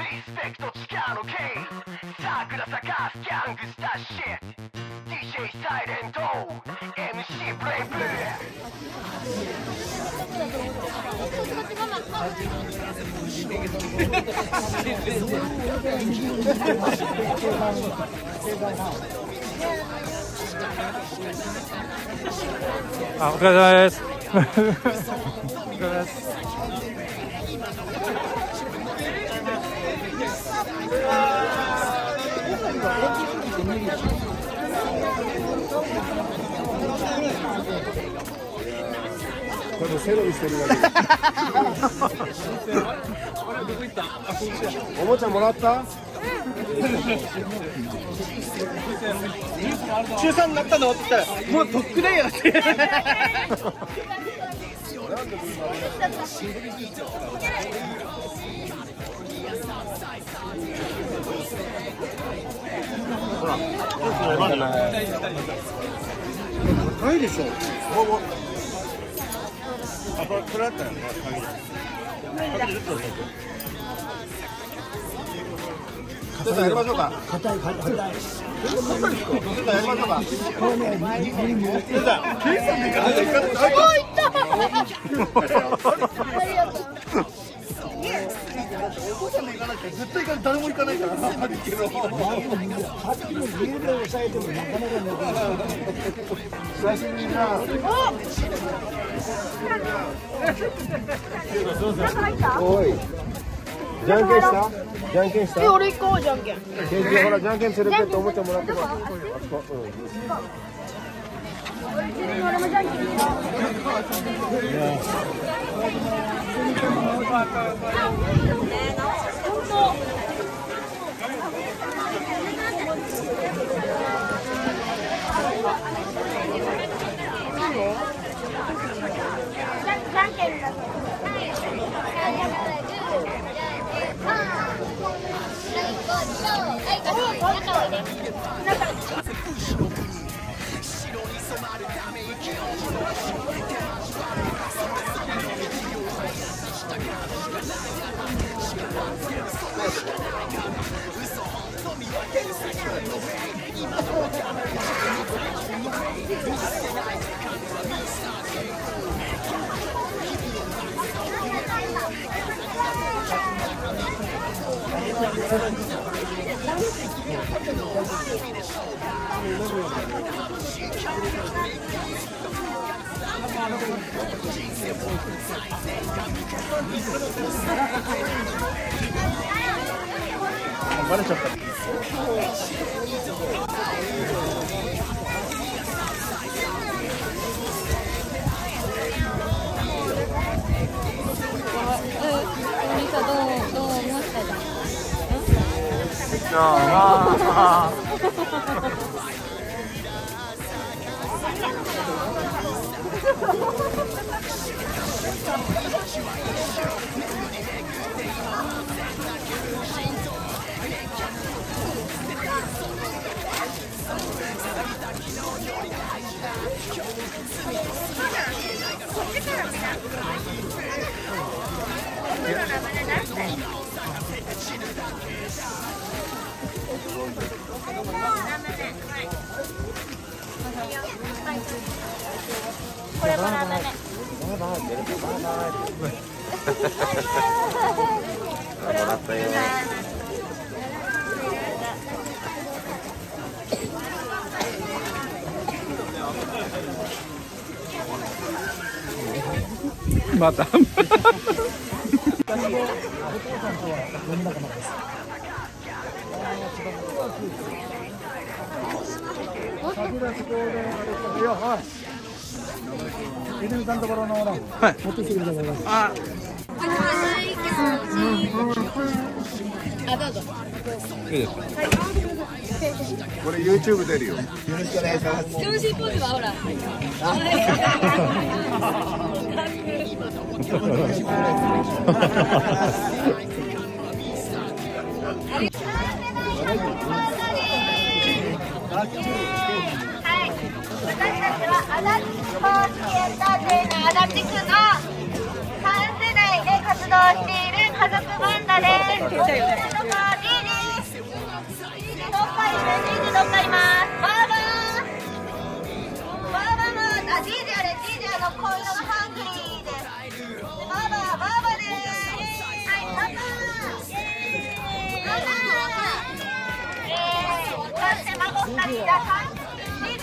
Respect.scan, okay? Sakura-Saka-scan, this that shit. DJ Silent O, MC Brave Blue. Ah, gracias. Conocer o viste. ¿Cómo te morata? Mata. Por el YouTube de Río. 出せ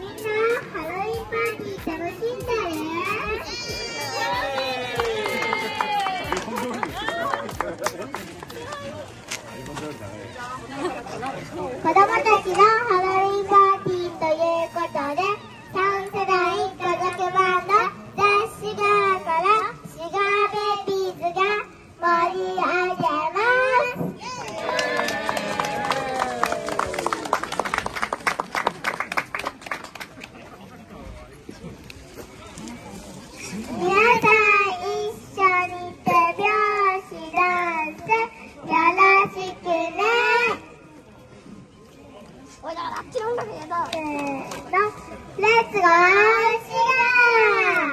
みんなハロウィンパーティー楽しんだね。子どもたちのハロウィンパーティーということで3世代家族バンドザ・シガーからシガーベイビーズが盛り上げます皆さん一緒に手拍子ダンスよろしくね。レッツゴーシガー！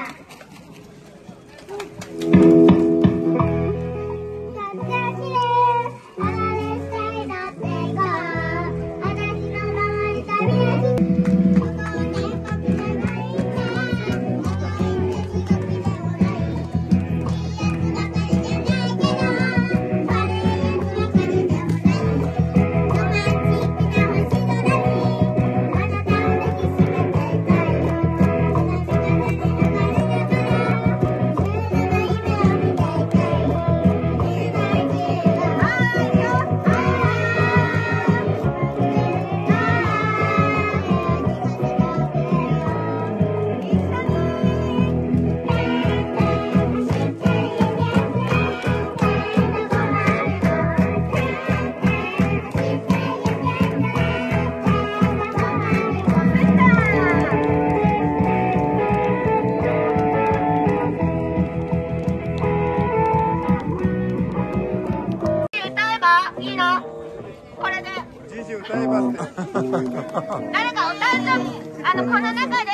この中で「みんなで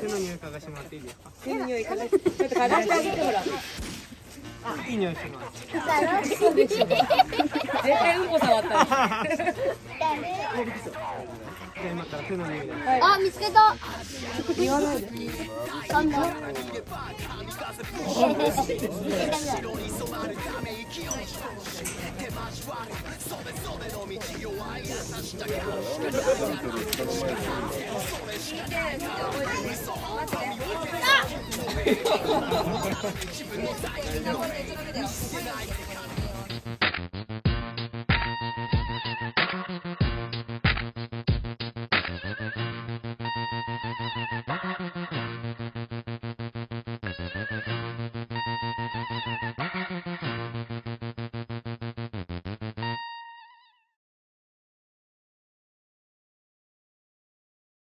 手の匂い嗅がしてもらっていいですか？手の匂い嗅がして、ちょっと嗅がしてあげてほら。いい匂いしてます。絶対うんこ触った。ダメ。今から手の匂い。あ、見つけた。言わないで。噛んだ。